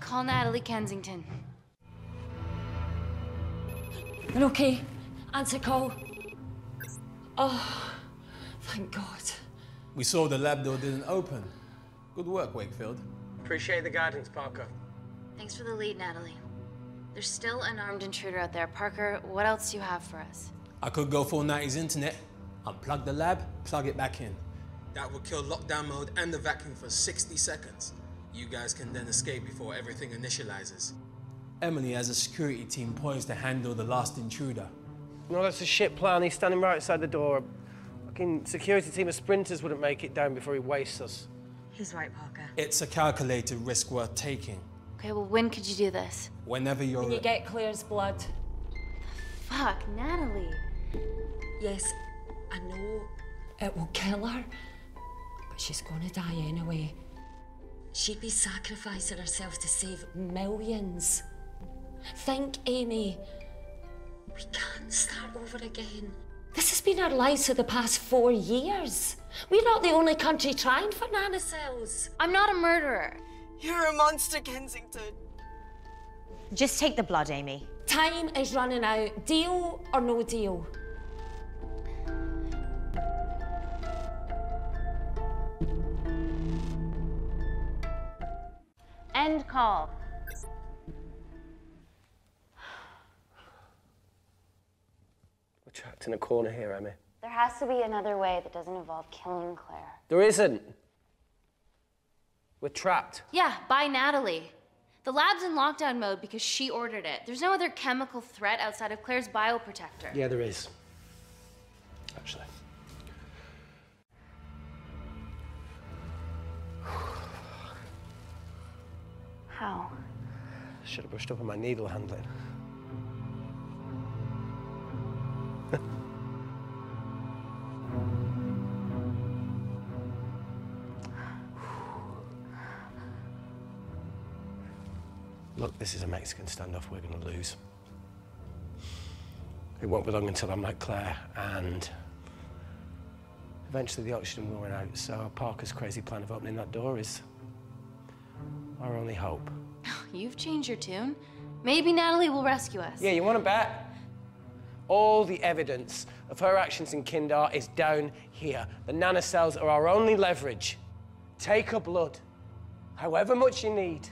Call Natalie Kensington. We're okay. Answer call. Oh, thank God. We saw the lab door didn't open. Good work, Wakefield. Appreciate the guidance, Parker. Thanks for the lead, Natalie. There's still an armed intruder out there. Parker, what else do you have for us? I could go full 90s internet, unplug the lab, plug it back in. That would kill lockdown mode and the vacuum for 60 seconds. You guys can then escape before everything initializes. Emily has a security team poised to handle the last intruder. No, that's a shit plan. He's standing right outside the door. A fucking security team of sprinters wouldn't make it down before he wastes us. He's right, Parker. It's a calculated risk worth taking. Okay, well, when could you do this? Whenever you're... When you get Claire's blood. The fuck, Natalie? Yes, I know it will kill her, but she's gonna die anyway. She'd be sacrificing herself to save millions. Think, Amy. We can't start over again. This has been our lives for the past 4 years. We're not the only country trying for nanocells. I'm not a murderer. You're a monster, Kensington. Just take the blood, Amy. Time is running out. Deal or no deal? End call. We're trapped in a corner here, Amy. There has to be another way that doesn't involve killing Claire. There isn't. We're trapped. Yeah, by Natalie. The lab's in lockdown mode because she ordered it. There's no other chemical threat outside of Claire's bioprotector. Yeah, there is. Actually. How? I should have brushed up on my needle handling. Look, this is a Mexican standoff. We're going to lose. It won't be long until I'm like Claire, and eventually the oxygen will run out. So Parker's crazy plan of opening that door is our only hope. You've changed your tune. Maybe Natalie will rescue us. Yeah, you want to bet? All the evidence of her actions in Kindar is down here. The nanocells are our only leverage. Take her blood, however much you need.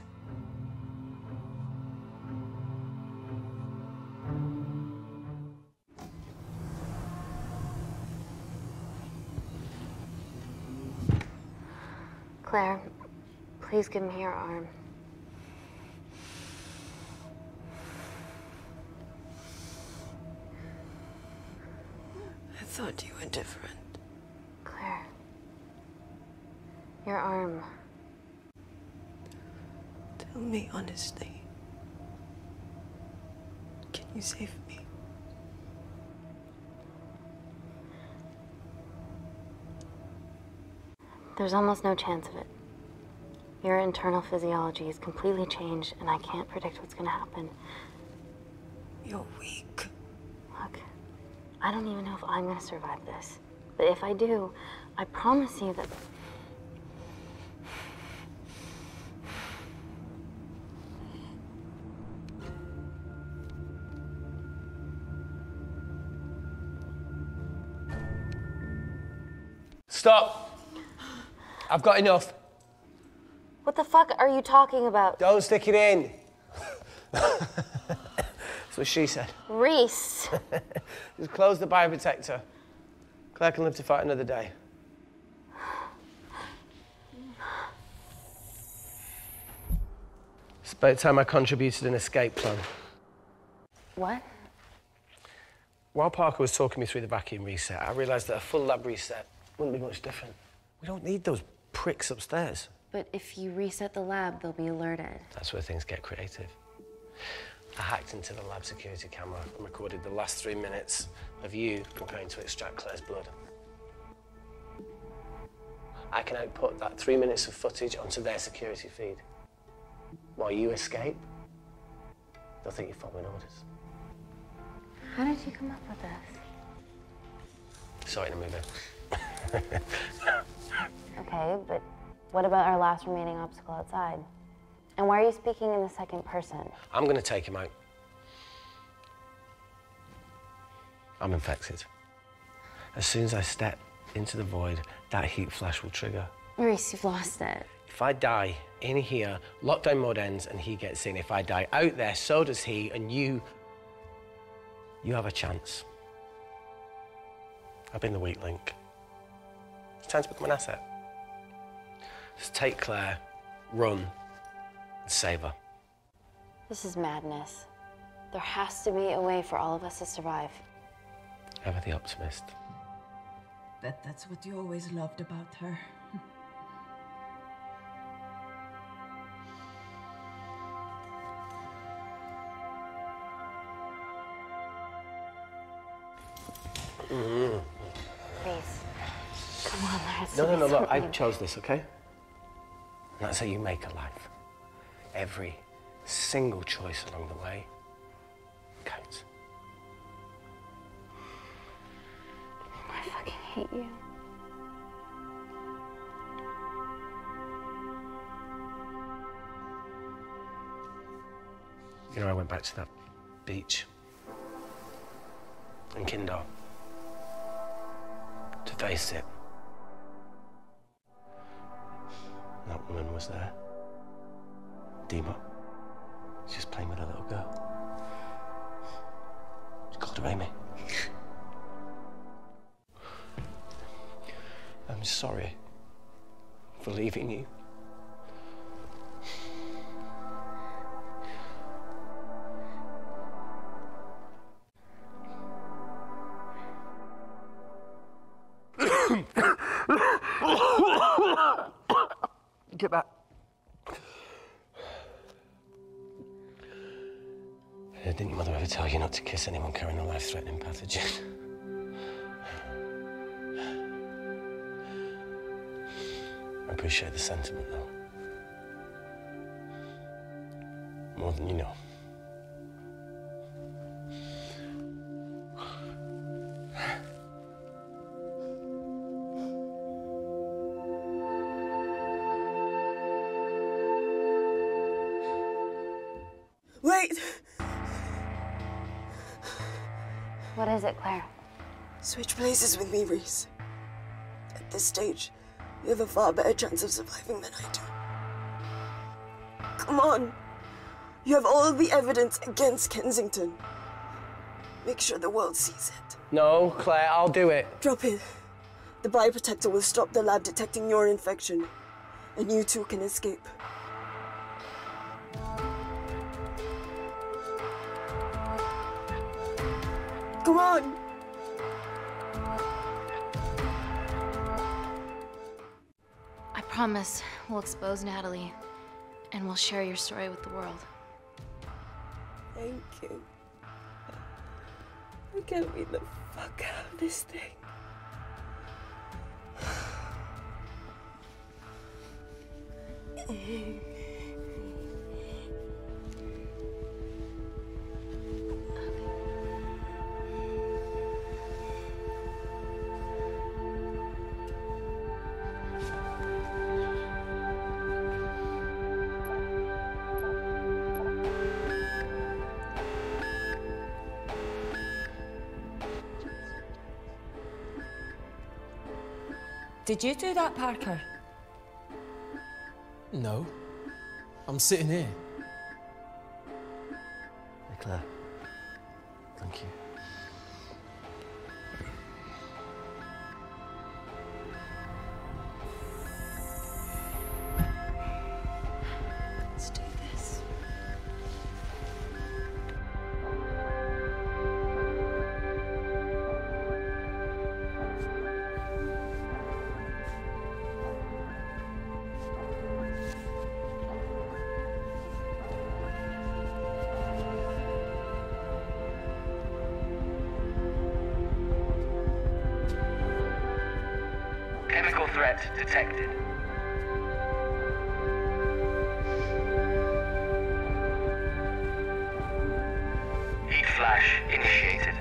Claire, please give me your arm. I thought you were different. Claire, your arm. Tell me honestly. Can you save me? There's almost no chance of it. Your internal physiology is completely changed, and I can't predict what's going to happen. You're weak. Look, I don't even know if I'm going to survive this. But if I do, I promise you that... Stop! I've got enough. What the fuck are you talking about? Don't stick it in. That's what she said. Rhys. Just close the bioprotector. Claire can live to fight another day. It's about time I contributed an escape plan. What? While Parker was talking me through the vacuum reset, I realised that a full lab reset wouldn't be much different. We don't need those pricks upstairs. But if you reset the lab, they'll be alerted. That's where things get creative. I hacked into the lab security camera and recorded the last 3 minutes of you preparing to extract Claire's blood. I can output that 3 minutes of footage onto their security feed. While you escape, they'll think you're following orders. How did you come up with this? Sorry to move in. Okay, but what about our last remaining obstacle outside? And why are you speaking in the second person? I'm going to take him out. I'm infected. As soon as I step into the void, that heat flash will trigger. Rhys, you've lost it. If I die in here, lockdown mode ends and he gets in. If I die out there, so does he, and you have a chance. I've been the weak link. It's time to become an asset. Just take Claire, run, and save her. This is madness. There has to be a way for all of us to survive. Ever the optimist. That's what you always loved about her. Please. Come on, there has to be something. No, look, I chose this, okay? And that's how you make a life. Every single choice along the way counts. hate you. You know, I went back to that beach in Kindar to face it. That woman was there. Dima. She's just playing with a little girl. She called her Amy. I'm sorry for leaving you. Get back. Didn't your mother ever tell you not to kiss anyone carrying a life-threatening pathogen? I appreciate the sentiment, though. More than you know. What is it, Claire? Switch places with me, Rhys. At this stage, you have a far better chance of surviving than I do. Come on. You have all the evidence against Kensington. Make sure the world sees it. No, Claire, I'll do it. Drop it. The bioprotector will stop the lab detecting your infection, and you two can escape. Come on! I promise we'll expose Natalie, and we'll share your story with the world. Thank you. I can't beat the fuck out of this thing. Did you do that, Parker? No. I'm sitting here. Hey, Claire. Thank you. Let's do this. Detected. Heat flash initiated.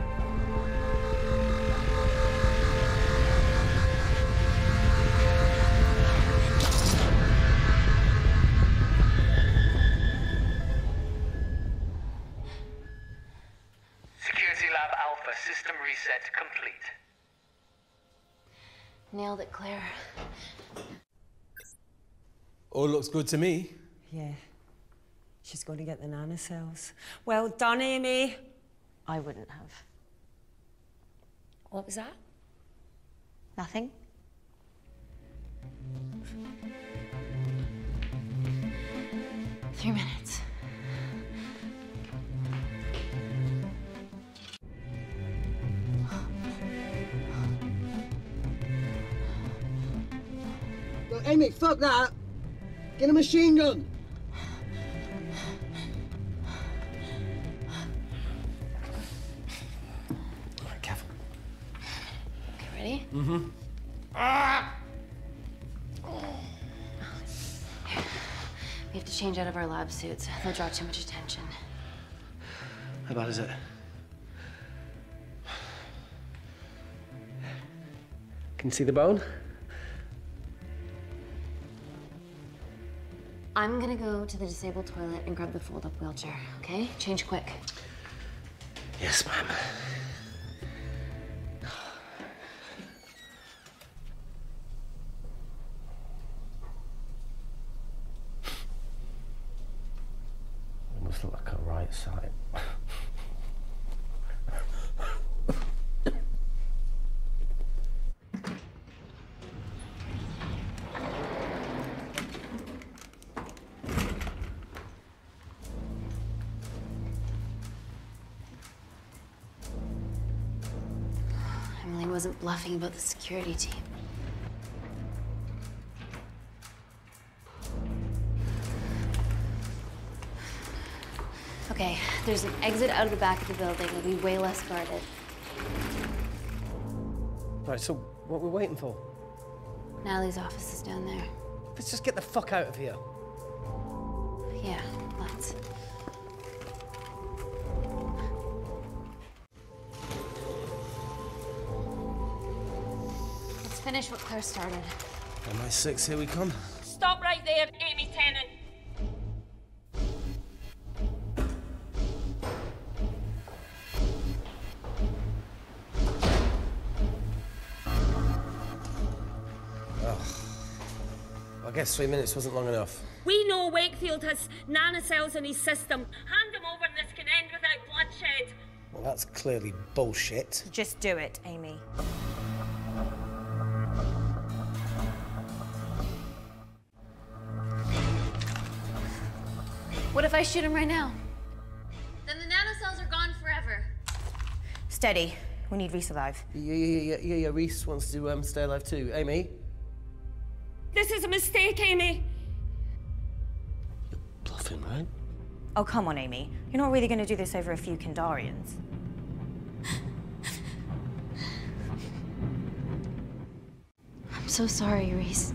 Security Lab Alpha system reset complete. Nailed it, Claire. All looks good to me. Yeah. She's going to get the nanocells. Well done, Amy. I wouldn't have. What was that? Nothing. Three minutes. Amy, fuck that! Get a machine gun! All right, careful. Okay, ready? Mm-hmm. Ah! Oh. We have to change out of our lab suits. They'll draw too much attention. How bad is it? Can you see the bone? I'm gonna go to the disabled toilet and grab the fold-up wheelchair, okay? Change quick. Yes, ma'am. Almost look like a right side. Wasn't bluffing about the security team. Okay, there's an exit out of the back of the building. It'll be way less guarded. Right, so what are we waiting for? Natalie's office is down there. Let's just get the fuck out of here. Yeah, let's. Finish what Claire started. MI6, here we come. Stop right there, Amy Tennant. I guess 3 minutes wasn't long enough. We know Wakefield has nanocells in his system. Hand him over and this can end without bloodshed. Well, that's clearly bullshit. Just do it, Amy. What if I shoot him right now? Then the nanocells are gone forever. Steady. We need Rhys alive. Yeah. Rhys wants to stay alive too. Amy? This is a mistake, Amy. You're bluffing, right? Oh, come on, Amy. You're not really going to do this over a few Kindarians. I'm so sorry, Rhys.